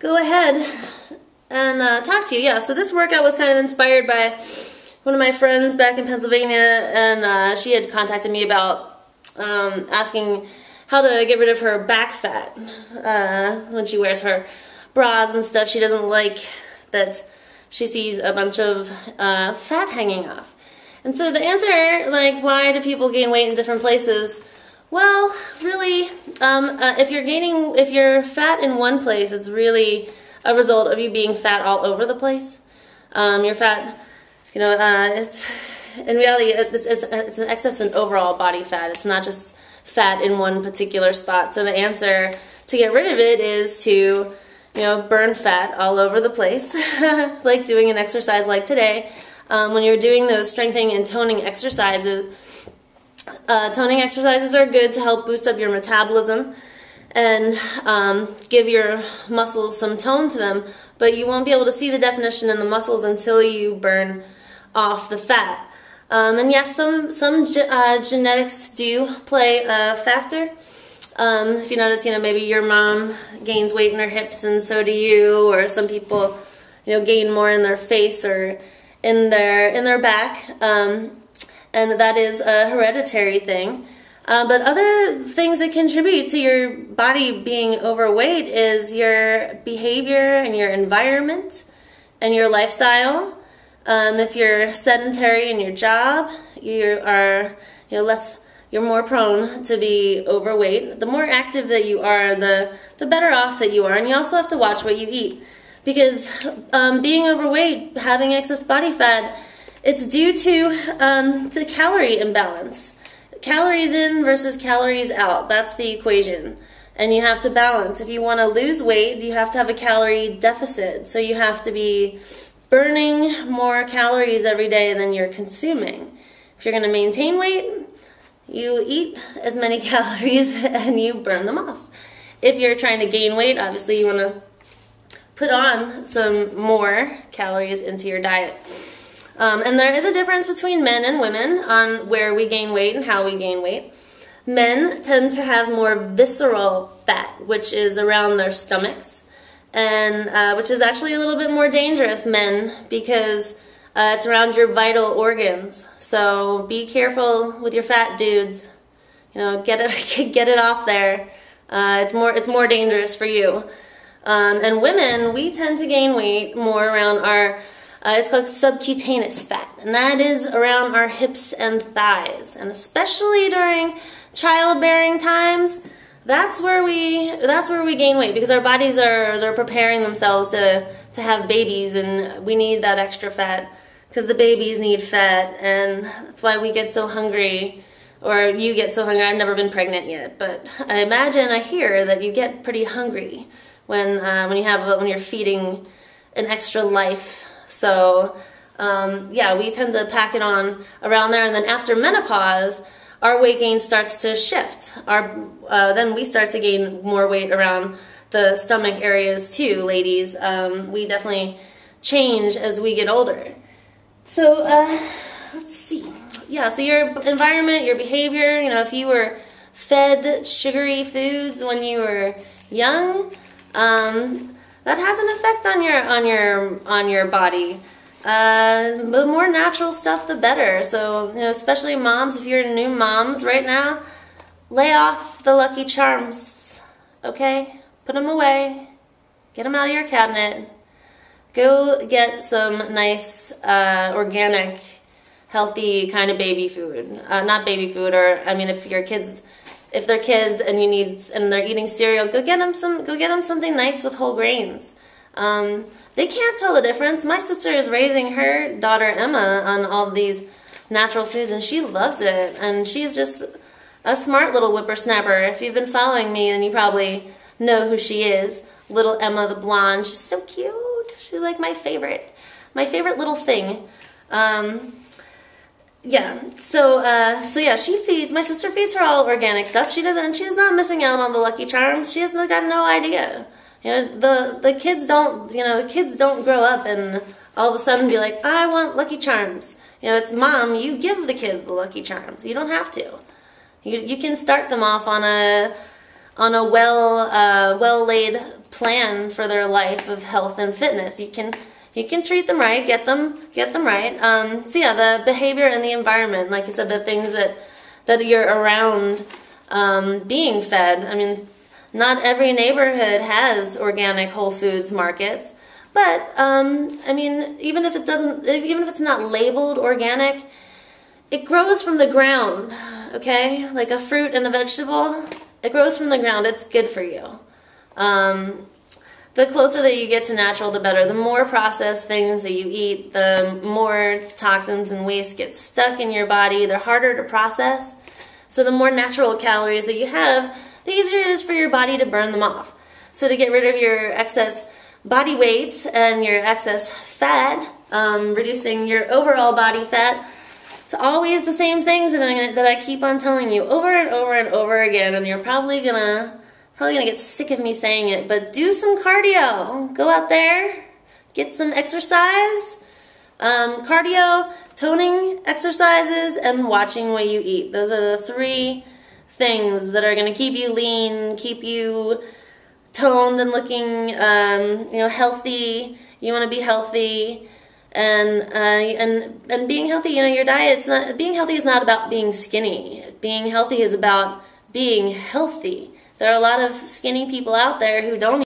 go ahead and talk to you. Yeah, so this workout was kind of inspired by one of my friends back in Pennsylvania, and she had contacted me about asking how to get rid of her back fat when she wears her bras and stuff. She doesn't like that she sees a bunch of fat hanging off. And so the answer, like, why do people gain weight in different places? Well, really, if you're fat in one place, it's really a result of you being fat all over the place. You're fat, you know, in reality, it's an excess in overall body fat. It's not just fat in one particular spot. So the answer to get rid of it is to, you know, burn fat all over the place, like doing an exercise like today. When you're doing those strengthening and toning exercises are good to help boost up your metabolism and give your muscles some tone to them, but you won't be able to see the definition in the muscles until you burn off the fat. And yes, some genetics do play a factor. If you notice, you know, maybe your mom gains weight in her hips and so do you, or some people, you know, gain more in their face or in their back, and that is a hereditary thing. But other things that contribute to your body being overweight is your behavior and your environment and your lifestyle. If you're sedentary in your job, you're more prone to be overweight. The more active that you are, the better off that you are, and you also have to watch what you eat. Because being overweight, having excess body fat, it's due to the calorie imbalance. Calories in versus calories out, that's the equation. And you have to balance. If you want to lose weight, you have to have a calorie deficit. So you have to be burning more calories every day than you're consuming. If you're going to maintain weight, you eat as many calories and you burn them off. If you're trying to gain weight, obviously you want to put on some more calories into your diet. And there is a difference between men and women on where we gain weight and how we gain weight. Men tend to have more visceral fat, which is around their stomachs, and which is actually a little bit more dangerous, men, because it's around your vital organs. So be careful with your fat, dudes. You know, get it off there. It's more dangerous for you. And women, we tend to gain weight more around our, it's called subcutaneous fat, and that is around our hips and thighs. And especially during childbearing times, that's where we gain weight, because our bodies they're preparing themselves to have babies, and we need that extra fat because the babies need fat, and that's why we get so hungry. Or you get so hungry. I've never been pregnant yet, but I imagine, I hear that you get pretty hungry when you're feeding an extra life. So yeah, we tend to pack it on around there, and then after menopause, our weight gain starts to shift. Then we start to gain more weight around the stomach areas too, ladies. We definitely change as we get older. So let's see. Yeah, so your environment, your behavior, you know, if you were fed sugary foods when you were young, that has an effect on your body. The more natural stuff, the better. So, you know, especially moms, if you're new moms right now, lay off the Lucky Charms, okay? Put them away. Get them out of your cabinet. Go get some nice, organic, healthy kind of baby food. Not baby food, or, I mean, if they're kids and they're eating cereal, go get them something nice with whole grains. They can't tell the difference. My sister is raising her daughter Emma on all these natural foods, and she loves it. And she's just a smart little whippersnapper. If you've been following me, then you probably know who she is. Little Emma the blonde. She's so cute. She's like my favorite little thing. Yeah, so yeah, my sister feeds her all organic stuff. She's not missing out on the Lucky Charms. She hasn't got no idea. You know, the kids don't grow up and all of a sudden be like, I want Lucky Charms. You know, it's mom, you give the kid the Lucky Charms. You don't have to. You can start them off on a well laid plan for their life of health and fitness. You can treat them right, get them right. So yeah, the behavior and the environment, like I said, the things that you're around, being fed. I mean, not every neighborhood has organic Whole Foods markets, but I mean, even if it's not labeled organic, it grows from the ground. Okay, like a fruit and a vegetable, it grows from the ground. It's good for you. The closer that you get to natural, the better. The more processed things that you eat, the more toxins and waste get stuck in your body. They're harder to process. So the more natural calories that you have, the easier it is for your body to burn them off. So to get rid of your excess body weight and your excess fat, reducing your overall body fat, it's always the same things that I keep on telling you over and over and over again, and you're probably gonna get sick of me saying it, but do some cardio. Go out there, get some exercise. Cardio, toning exercises, and watching what you eat. Those are the three things that are gonna keep you lean, keep you toned and looking, you know, healthy. You want to be healthy, and being healthy. You know, your diet's not being healthy is not about being skinny. Being healthy is about being healthy. There are a lot of skinny people out there who don't